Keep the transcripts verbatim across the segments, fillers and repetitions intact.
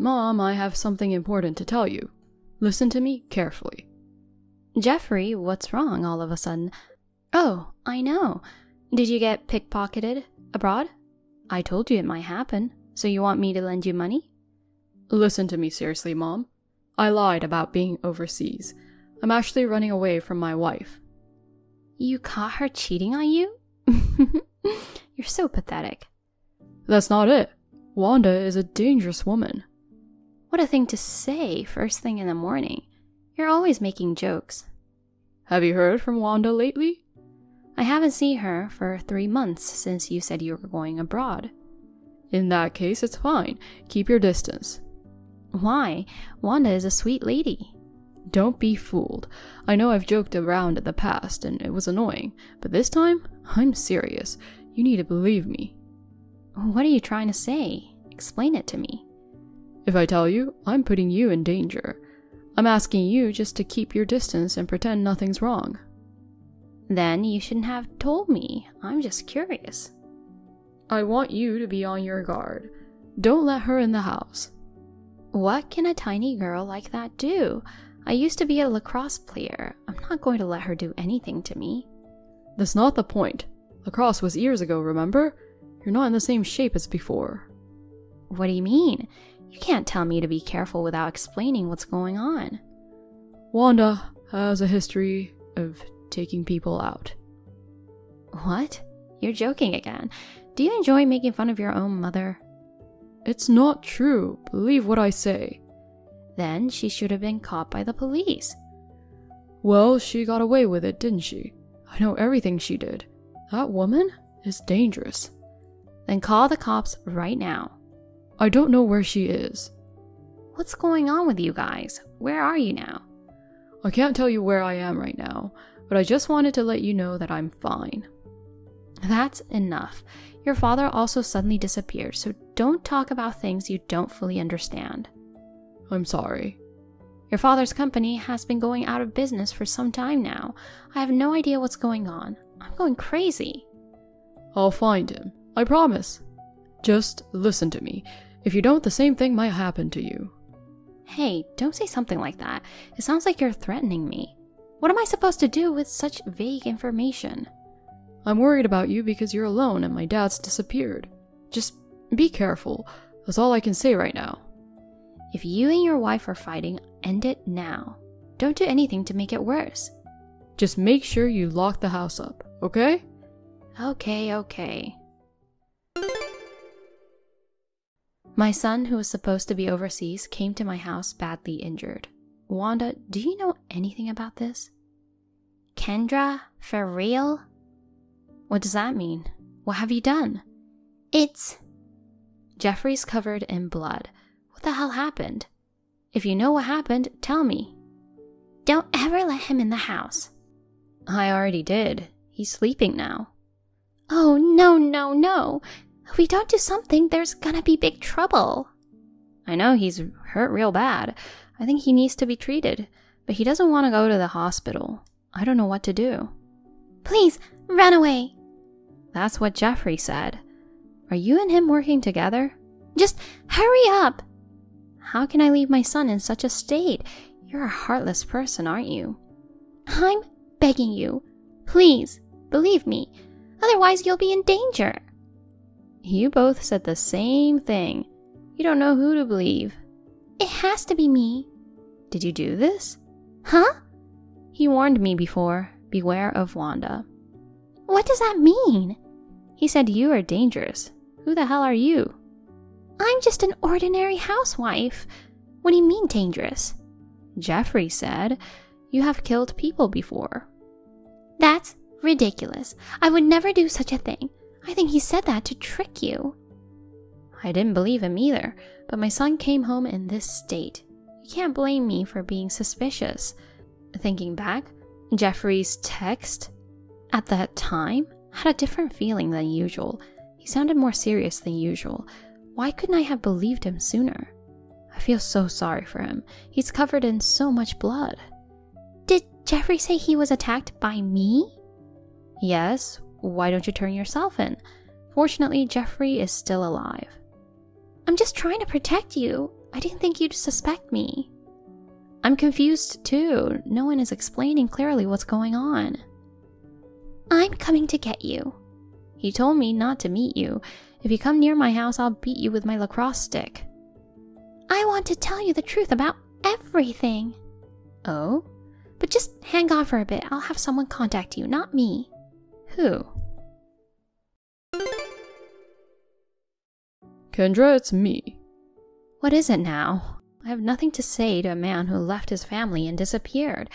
Mom, I have something important to tell you. Listen to me carefully. Jeffrey, what's wrong all of a sudden? Oh, I know. Did you get pickpocketed abroad? I told you it might happen, so you want me to lend you money? Listen to me seriously, Mom. I lied about being overseas. I'm actually running away from my wife. You caught her cheating on you? You're so pathetic. That's not it. Wanda is a dangerous woman. What a thing to say first thing in the morning. You're always making jokes. Have you heard from Wanda lately? I haven't seen her for three months since you said you were going abroad. In that case, it's fine. Keep your distance. Why? Wanda is a sweet lady. Don't be fooled. I know I've joked around in the past and it was annoying, but this time, I'm serious. You need to believe me. What are you trying to say? Explain it to me. If I tell you, I'm putting you in danger. I'm asking you just to keep your distance and pretend nothing's wrong. Then you shouldn't have told me. I'm just curious. I want you to be on your guard. Don't let her in the house. What can a tiny girl like that do? I used to be a lacrosse player. I'm not going to let her do anything to me. That's not the point. Lacrosse was years ago, remember? You're not in the same shape as before. What do you mean? You can't tell me to be careful without explaining what's going on. Wanda has a history of taking people out. What? You're joking again. Do you enjoy making fun of your own mother? It's not true. Believe what I say. Then she should have been caught by the police. Well, she got away with it, didn't she? I know everything she did. That woman is dangerous. Then call the cops right now. I don't know where she is. What's going on with you guys? Where are you now? I can't tell you where I am right now, but I just wanted to let you know that I'm fine. That's enough. Your father also suddenly disappeared, so don't talk about things you don't fully understand. I'm sorry. Your father's company has been going out of business for some time now. I have no idea what's going on. I'm going crazy. I'll find him. I promise. Just listen to me. If you don't, the same thing might happen to you. Hey, don't say something like that. It sounds like you're threatening me. What am I supposed to do with such vague information? I'm worried about you because you're alone and my dad's disappeared. Just be careful. That's all I can say right now. If you and your wife are fighting, end it now. Don't do anything to make it worse. Just make sure you lock the house up, okay? Okay, okay. My son, who was supposed to be overseas, came to my house badly injured. Wanda, do you know anything about this? Kendra, for real? What does that mean? What have you done? It's... Jeffrey's covered in blood. What the hell happened? If you know what happened, tell me. Don't ever let him in the house. I already did. He's sleeping now. Oh, no, no, no. If we don't do something, there's gonna be big trouble. I know he's hurt real bad. I think he needs to be treated, but he doesn't want to go to the hospital. I don't know what to do. Please, run away! That's what Jeffrey said. Are you and him working together? Just hurry up! How can I leave my son in such a state? You're a heartless person, aren't you? I'm begging you. Please, believe me. Otherwise, you'll be in danger. You both said the same thing. You don't know who to believe. It has to be me. Did you do this? Huh? He warned me before. Beware of Wanda. What does that mean? He said you are dangerous. Who the hell are you? I'm just an ordinary housewife. What do you mean dangerous? Jeffrey said you have killed people before. That's ridiculous. I would never do such a thing. I think he said that to trick you. I didn't believe him either, but my son came home in this state. You can't blame me for being suspicious. Thinking back, Jeffrey's text at that time had a different feeling than usual. He sounded more serious than usual. Why couldn't I have believed him sooner? I feel so sorry for him. He's covered in so much blood. Did Jeffrey say he was attacked by me? Yes. Why don't you turn yourself in? Fortunately, Jeffrey is still alive. I'm just trying to protect you. I didn't think you'd suspect me. I'm confused too. No one is explaining clearly what's going on. I'm coming to get you. He told me not to meet you. If you come near my house, I'll beat you with my lacrosse stick. I want to tell you the truth about everything. Oh? But just hang on for a bit. I'll have someone contact you, not me. Who? Kendra, it's me. What is it now? I have nothing to say to a man who left his family and disappeared.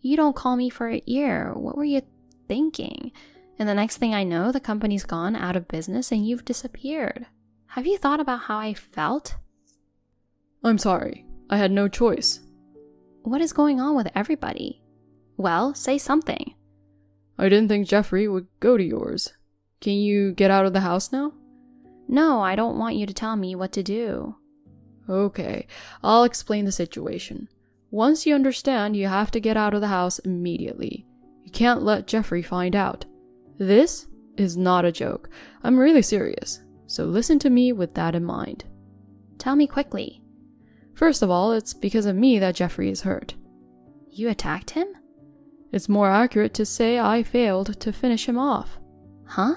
You don't call me for a year. What were you thinking? And the next thing I know, the company's gone out of business and you've disappeared. Have you thought about how I felt? I'm sorry. I had no choice. What is going on with everybody? Well, say something. I didn't think Jeffrey would go to yours. Can you get out of the house now? No, I don't want you to tell me what to do. Okay, I'll explain the situation. Once you understand, you have to get out of the house immediately. You can't let Jeffrey find out. This is not a joke. I'm really serious. So listen to me with that in mind. Tell me quickly. First of all, it's because of me that Jeffrey is hurt. You attacked him? It's more accurate to say I failed to finish him off. Huh?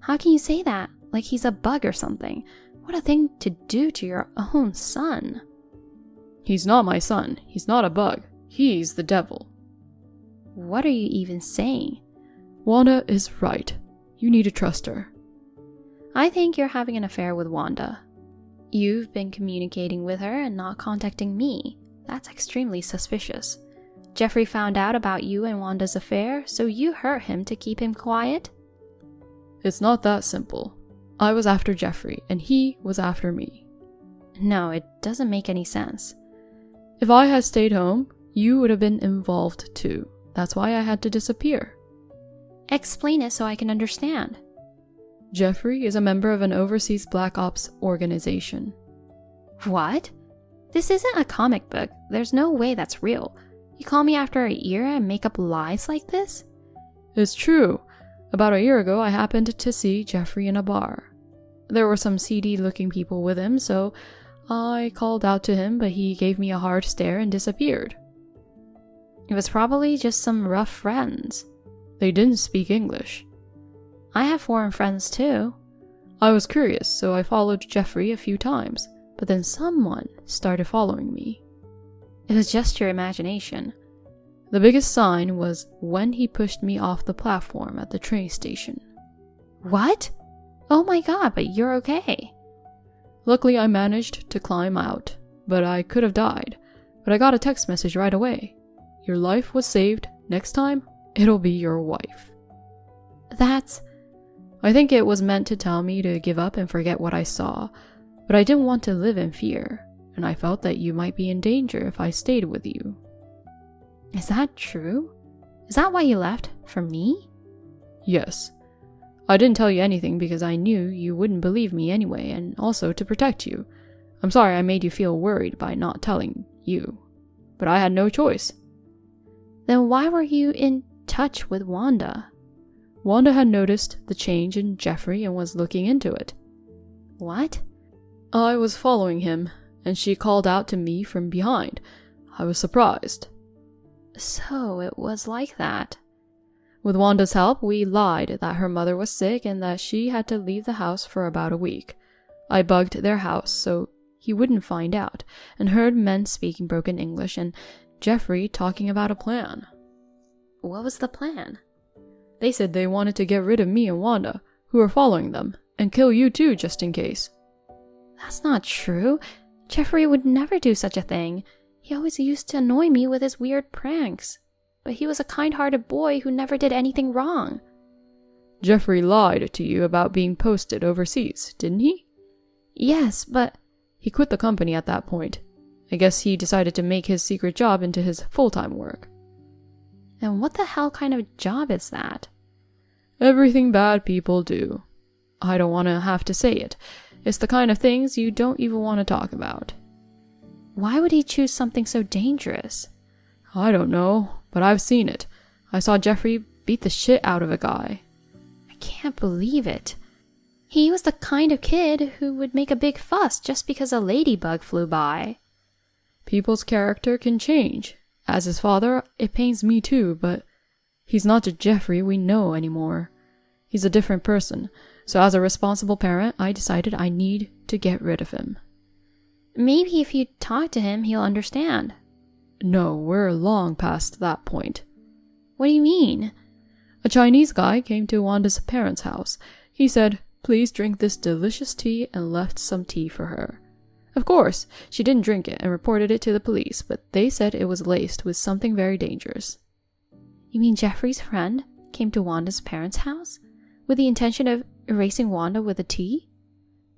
How can you say that? Like he's a bug or something. What a thing to do to your own son. He's not my son. He's not a bug. He's the devil. What are you even saying? Wanda is right. You need to trust her. I think you're having an affair with Wanda. You've been communicating with her and not contacting me. That's extremely suspicious. Jeffrey found out about you and Wanda's affair, so you hurt him to keep him quiet? It's not that simple. I was after Jeffrey, and he was after me. No, it doesn't make any sense. If I had stayed home, you would have been involved too. That's why I had to disappear. Explain it so I can understand. Jeffrey is a member of an overseas black ops organization. What? This isn't a comic book. There's no way that's real. You call me after a year and make up lies like this? It's true. About a year ago, I happened to see Jeffrey in a bar. There were some seedy-looking people with him, so I called out to him, but he gave me a hard stare and disappeared. It was probably just some rough friends. They didn't speak English. I have foreign friends too. I was curious, so I followed Jeffrey a few times, but then someone started following me. It was just your imagination. The biggest sign was when he pushed me off the platform at the train station. What? Oh my god, but you're okay. Luckily, I managed to climb out, but I could have died. But I got a text message right away. Your life was saved. Next time, it'll be your wife. That's... I think it was meant to tell me to give up and forget what I saw, but I didn't want to live in fear, and I felt that you might be in danger if I stayed with you. Is that true? Is that why you left? For me? Yes. I didn't tell you anything because I knew you wouldn't believe me anyway, and also to protect you. I'm sorry I made you feel worried by not telling you, but I had no choice. Then why were you in touch with Wanda? Wanda had noticed the change in Jeffrey and was looking into it. What? I was following him, and she called out to me from behind. I was surprised. So it was like that. With Wanda's help, we lied that her mother was sick and that she had to leave the house for about a week. I bugged their house so he wouldn't find out, and heard men speaking broken English and Jeffrey talking about a plan. What was the plan? They said they wanted to get rid of me and Wanda, who are following them, and kill you too, just in case. That's not true. Jeffrey would never do such a thing. He always used to annoy me with his weird pranks. But he was a kind-hearted boy who never did anything wrong. Jeffrey lied to you about being posted overseas, didn't he? Yes, but... He quit the company at that point. I guess he decided to make his secret job into his full-time work. And what the hell kind of job is that? Everything bad people do. I don't want to have to say it. It's the kind of things you don't even want to talk about. Why would he choose something so dangerous? I don't know, but I've seen it. I saw Jeffrey beat the shit out of a guy. I can't believe it. He was the kind of kid who would make a big fuss just because a ladybug flew by. People's character can change. As his father, it pains me too, but he's not the Jeffrey we know anymore. He's a different person, so as a responsible parent, I decided I need to get rid of him. Maybe if you talk to him, he'll understand. No, we're long past that point. What do you mean? A Chinese guy came to Wanda's parents' house. He said, "Please drink this delicious tea," and left some tea for her. Of course, she didn't drink it and reported it to the police, but they said it was laced with something very dangerous. You mean Jeffrey's friend came to Wanda's parents' house with the intention of erasing Wanda with a tea?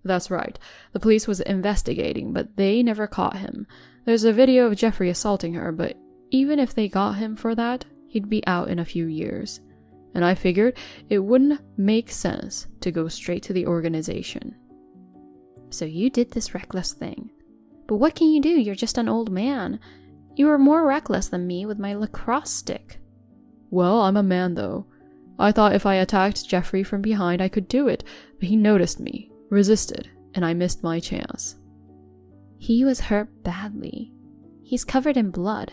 That's right. The police was investigating, but they never caught him. There's a video of Jeffrey assaulting her, but even if they got him for that, he'd be out in a few years. And I figured it wouldn't make sense to go straight to the organization. So you did this reckless thing. But what can you do? You're just an old man. You were more reckless than me with my lacrosse stick. Well, I'm a man though. I thought if I attacked Jeffrey from behind I could do it, but he noticed me, resisted, and I missed my chance. He was hurt badly. He's covered in blood.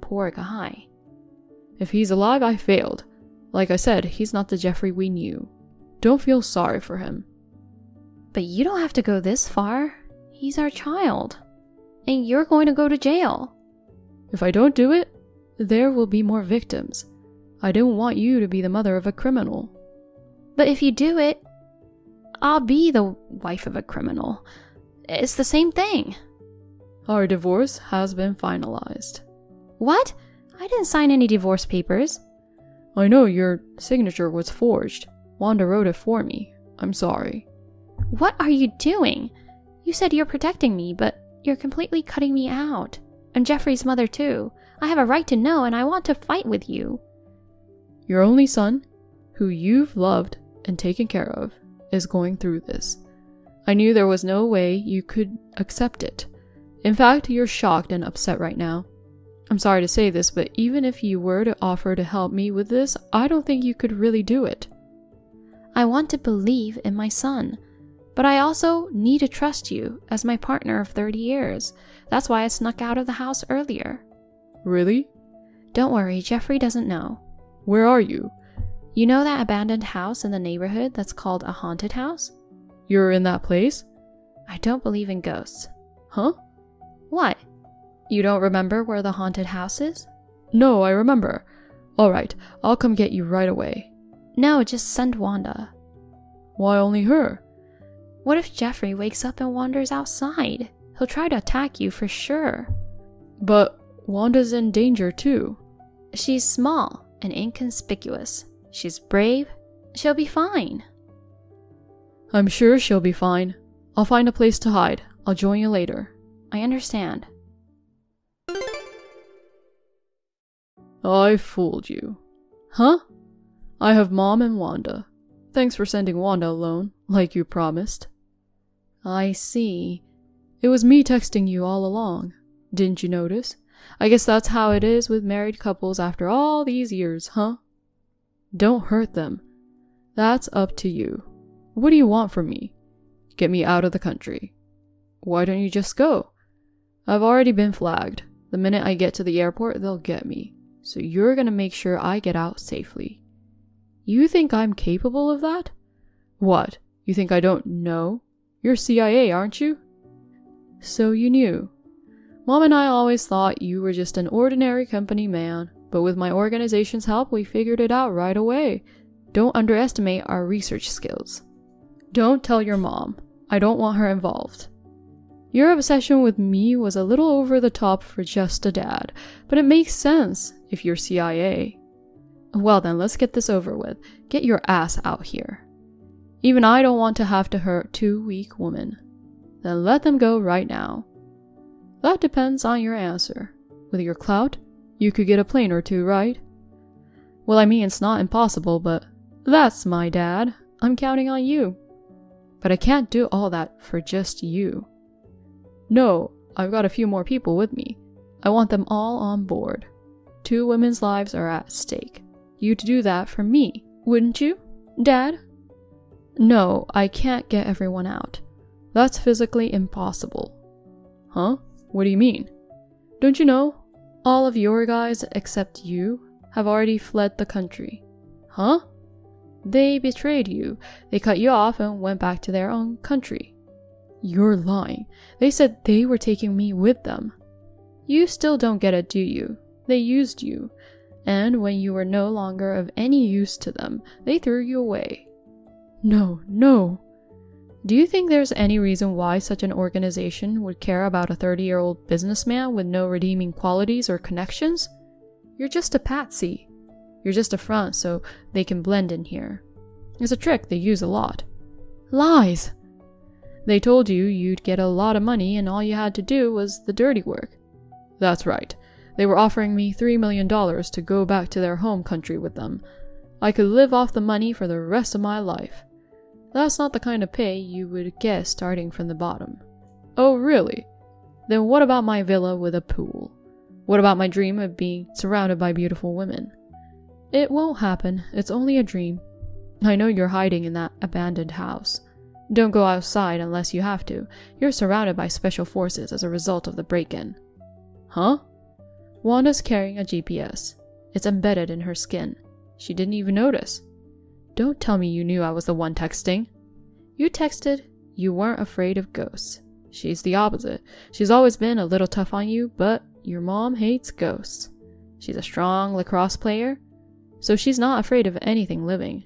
Poor guy. If he's alive, I failed. Like I said, he's not the Jeffrey we knew. Don't feel sorry for him. But you don't have to go this far. He's our child. And you're going to go to jail. If I don't do it, there will be more victims. I don't want you to be the mother of a criminal. But if you do it, I'll be the wife of a criminal. It's the same thing. Our divorce has been finalized. What? I didn't sign any divorce papers. I know your signature was forged. Wanda wrote it for me. I'm sorry. What are you doing? You said you're protecting me, but you're completely cutting me out. I'm Jeffrey's mother too. I have a right to know, and I want to fight with you. Your only son, who you've loved and taken care of, is going through this. I knew there was no way you could accept it. In fact, you're shocked and upset right now. I'm sorry to say this, but even if you were to offer to help me with this, I don't think you could really do it. I want to believe in my son, but I also need to trust you as my partner of thirty years. That's why I snuck out of the house earlier. Really? Don't worry, Jeffrey doesn't know. Where are you? You know that abandoned house in the neighborhood that's called a haunted house? You're in that place? I don't believe in ghosts. Huh? What? You don't remember where the haunted house is? No, I remember. All right, I'll come get you right away. No, just send Wanda. Why only her? What if Jeffrey wakes up and wanders outside? He'll try to attack you for sure. But Wanda's in danger too. She's small and inconspicuous. She's brave. She'll be fine. I'm sure she'll be fine. I'll find a place to hide. I'll join you later. I understand. I fooled you. Huh? I have Mom and Wanda. Thanks for sending Wanda alone, like you promised. I see. It was me texting you all along. Didn't you notice? I guess that's how it is with married couples after all these years, huh? Don't hurt them. That's up to you. What do you want from me? Get me out of the country. Why don't you just go? I've already been flagged. The minute I get to the airport, they'll get me. So you're gonna make sure I get out safely. You think I'm capable of that? What? You think I don't know? You're C I A, aren't you? So you knew. Mom and I always thought you were just an ordinary company man, but with my organization's help, we figured it out right away. Don't underestimate our research skills. Don't tell your mom. I don't want her involved. Your obsession with me was a little over the top for just a dad, but it makes sense if you're C I A. Well then, let's get this over with. Get your ass out here. Even I don't want to have to hurt two weak women. Then let them go right now. That depends on your answer. With your clout, you could get a plane or two, right? Well, I mean, it's not impossible, but that's my dad. I'm counting on you. But I can't do all that for just you. No, I've got a few more people with me. I want them all on board. Two women's lives are at stake. You'd do that for me, wouldn't you, Dad? No, I can't get everyone out. That's physically impossible. Huh? What do you mean? Don't you know? All of your guys except you have already fled the country. Huh? They betrayed you. They cut you off and went back to their own country. You're lying. They said they were taking me with them. You still don't get it, do you? They used you. And when you were no longer of any use to them, they threw you away. No, no. Do you think there's any reason why such an organization would care about a thirty-year-old businessman with no redeeming qualities or connections? You're just a patsy. You're just a front so they can blend in here. It's a trick they use a lot. Lies! They told you you'd get a lot of money and all you had to do was the dirty work. That's right. They were offering me three million dollars to go back to their home country with them. I could live off the money for the rest of my life. That's not the kind of pay you would get starting from the bottom. Oh, really? Then what about my villa with a pool? What about my dream of being surrounded by beautiful women? It won't happen. It's only a dream. I know you're hiding in that abandoned house. Don't go outside unless you have to. You're surrounded by special forces as a result of the break-in. Huh? Wanda's carrying a G P S. It's embedded in her skin. She didn't even notice. Don't tell me you knew I was the one texting. You texted. You weren't afraid of ghosts. She's the opposite. She's always been a little tough on you, but your mom hates ghosts. She's a strong lacrosse player, so she's not afraid of anything living.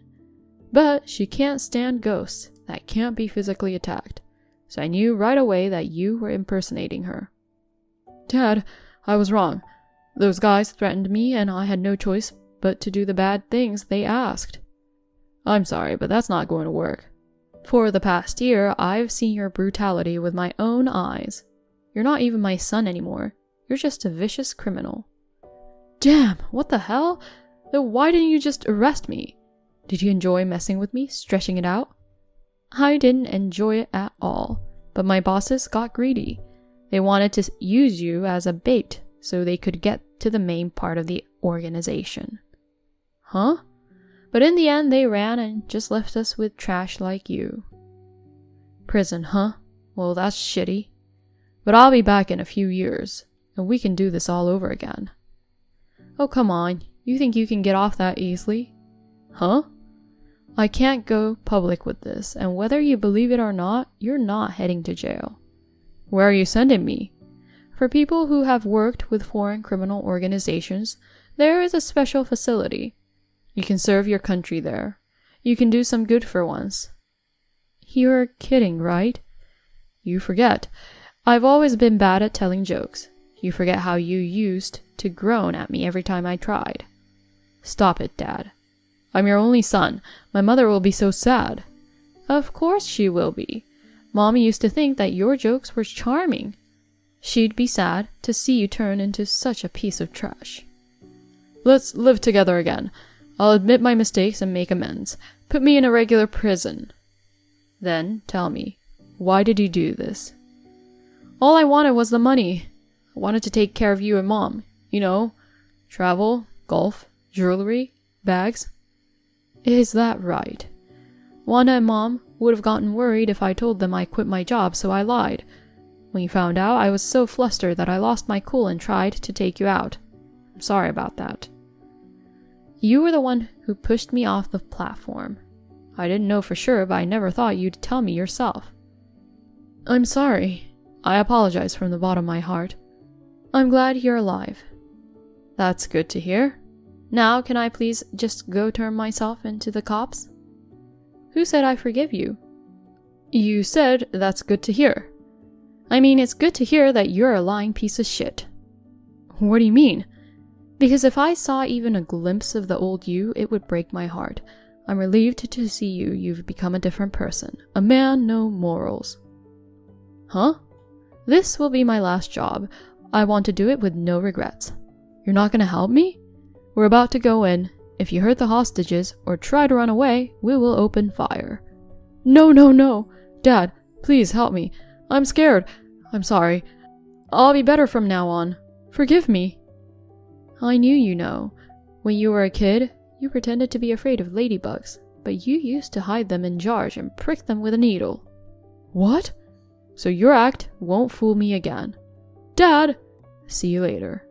But she can't stand ghosts that can't be physically attacked. So I knew right away that you were impersonating her. Dad, I was wrong. Those guys threatened me and I had no choice but to do the bad things they asked. I'm sorry, but that's not going to work. For the past year, I've seen your brutality with my own eyes. You're not even my son anymore. You're just a vicious criminal. Damn, what the hell? Then why didn't you just arrest me? Did you enjoy messing with me, stretching it out? I didn't enjoy it at all, but my bosses got greedy. They wanted to use you as a bait so they could get to the main part of the organization. Huh? But in the end, they ran and just left us with trash like you. Prison, huh? Well, that's shitty. But I'll be back in a few years, and we can do this all over again. Oh, come on. You think you can get off that easily? Huh? I can't go public with this, and whether you believe it or not, you're not heading to jail. Where are you sending me? For people who have worked with foreign criminal organizations, there is a special facility. You can serve your country there. You can do some good for once. You're kidding, right? You forget. I've always been bad at telling jokes. You forget how you used to groan at me every time I tried. Stop it, Dad. I'm your only son. My mother will be so sad. Of course she will be. Mommy used to think that your jokes were charming. She'd be sad to see you turn into such a piece of trash. Let's live together again. I'll admit my mistakes and make amends. Put me in a regular prison. Then tell me, why did you do this? All I wanted was the money. I wanted to take care of you and Mom. You know, travel, golf, jewelry, bags. Is that right? Wanda and Mom would have gotten worried if I told them I quit my job, so I lied. When you found out, I was so flustered that I lost my cool and tried to take you out. I'm sorry about that. You were the one who pushed me off the platform. I didn't know for sure, but I never thought you'd tell me yourself. I'm sorry. I apologize from the bottom of my heart. I'm glad you're alive. That's good to hear. Now, can I please just go turn myself into the cops? Who said I forgive you? You said that's good to hear. I mean, it's good to hear that you're a lying piece of shit. What do you mean? Because if I saw even a glimpse of the old you, it would break my heart. I'm relieved to see you. You've become a different person. A man, no morals. Huh? This will be my last job. I want to do it with no regrets. You're not going to help me? We're about to go in. If you hurt the hostages or try to run away, we will open fire. No, no, no. Dad, please help me. I'm scared. I'm sorry. I'll be better from now on. Forgive me. I knew you know. When you were a kid, you pretended to be afraid of ladybugs. but you used to hide them in jars and prick them with a needle. What? So your act won't fool me again. Dad! See you later.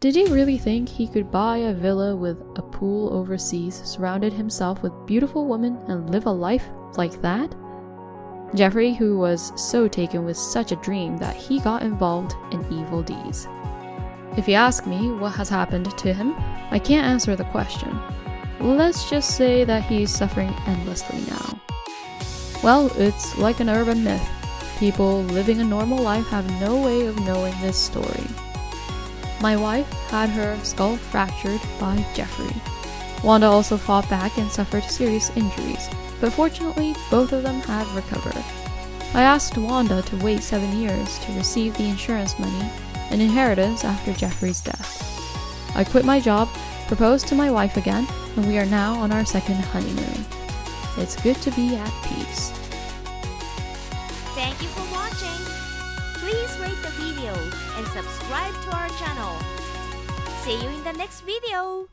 Did he really think he could buy a villa with a pool overseas, surrounded himself with beautiful women, and live a life like that? Jeffrey, who was so taken with such a dream that he got involved in evil deeds. If you ask me what has happened to him, I can't answer the question. Let's just say that he's suffering endlessly now. Well, it's like an urban myth. People living a normal life have no way of knowing this story. My wife had her skull fractured by Jeffrey. Wanda also fought back and suffered serious injuries, but fortunately both of them had recovered. I asked Wanda to wait seven years to receive the insurance money and inheritance after Jeffrey's death. I quit my job, proposed to my wife again, and we are now on our second honeymoon. It's good to be at peace. Thank you for watching. Please rate the video and subscribe to our channel. See you in the next video.